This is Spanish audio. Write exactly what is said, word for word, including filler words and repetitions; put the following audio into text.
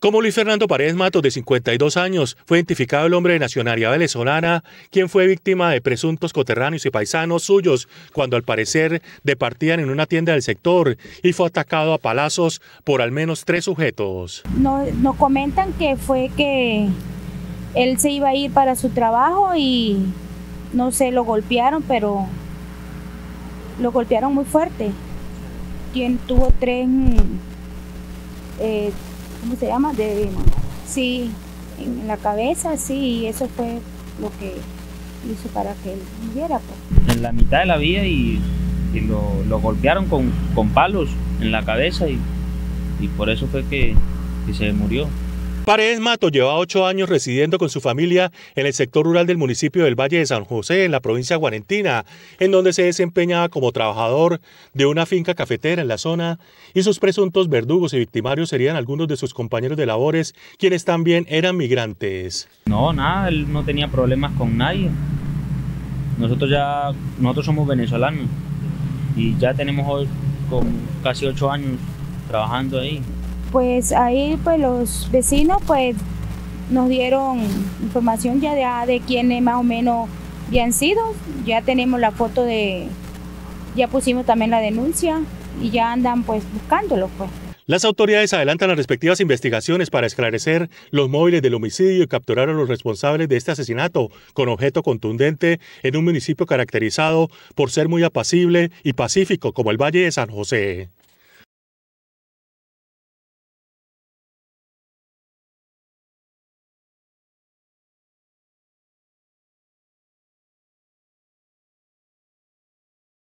Como Luis Fernando Paredes Matos, de cincuenta y dos años, fue identificado el hombre de nacionalidad venezolana, quien fue víctima de presuntos coterráneos y paisanos suyos, cuando al parecer departían en una tienda del sector y fue atacado a palazos por al menos tres sujetos. Nos no comentan que fue que él se iba a ir para su trabajo y no sé, lo golpearon, pero lo golpearon muy fuerte. Quien tuvo tres... Eh, ¿Cómo se llama? De, sí, en la cabeza, sí, y eso fue lo que hizo para que él muriera. Pues. En la mitad de la vía y, y lo, lo golpearon con, con palos en la cabeza y, y por eso fue que, que se murió. Paredes Matos lleva ocho años residiendo con su familia en el sector rural del municipio del Valle de San José, en la provincia guarentina, en donde se desempeñaba como trabajador de una finca cafetera en la zona, y sus presuntos verdugos y victimarios serían algunos de sus compañeros de labores, quienes también eran migrantes. No, nada, él no tenía problemas con nadie. Nosotros ya, nosotros somos venezolanos y ya tenemos hoy con casi ocho años trabajando ahí. Pues ahí pues los vecinos pues nos dieron información ya de, de quiénes más o menos ya han sido. Ya tenemos la foto de, ya pusimos también la denuncia y ya andan pues buscándolos pues. Las autoridades adelantan las respectivas investigaciones para esclarecer los móviles del homicidio y capturar a los responsables de este asesinato con objeto contundente en un municipio caracterizado por ser muy apacible y pacífico como el Valle de San José.